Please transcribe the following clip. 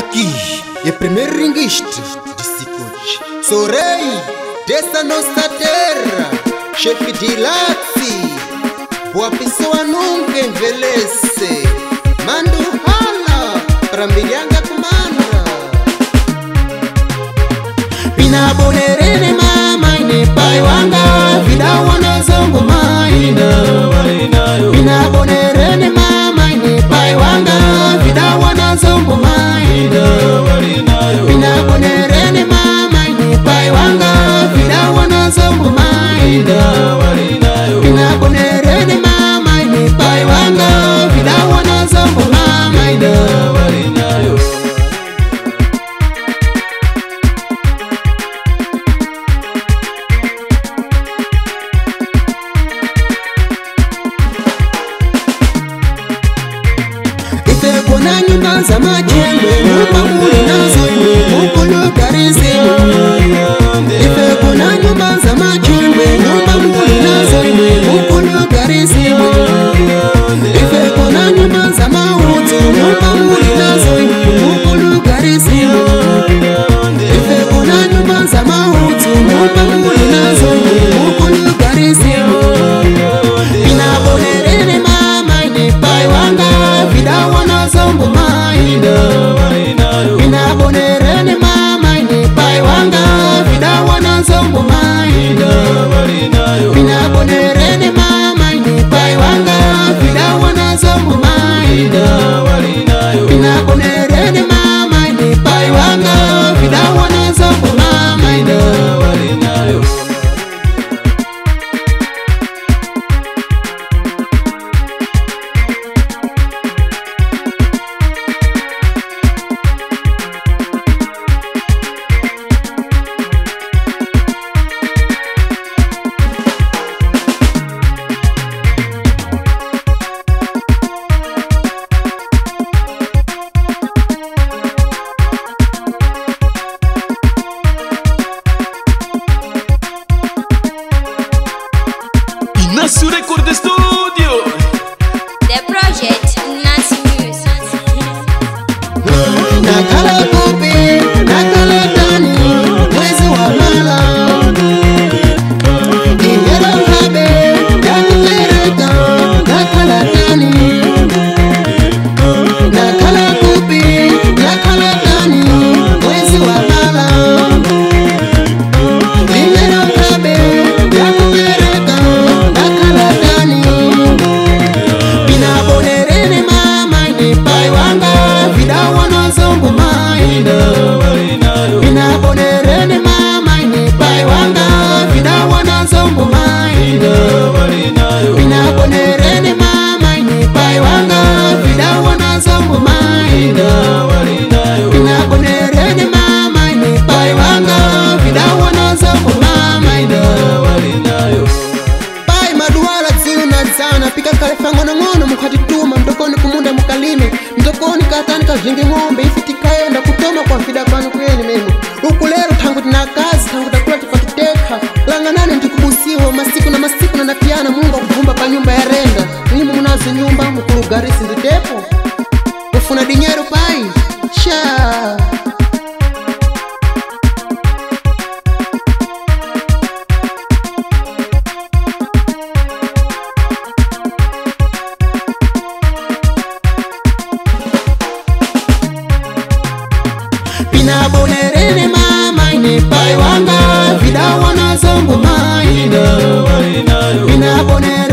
aqui é primeiro ringuiste de Sicuti. Sou rei dessa nossa terra, chefe de Latsi. Boa pessoa nunca envelhece. Mando rala pra Mirianga Kumana. Pina bonere ne mama ne pai wanga, vida wana zongo maina. Pina bonere ne mama ne pai wanga, vida wana zongo maina. Pina bonere ne mama ne pai wanga, vida wana zongo maina. Pina bonere ne mama ne pai wanga, vida wana zongo maina. Vida wana zongo maina. Mina bonere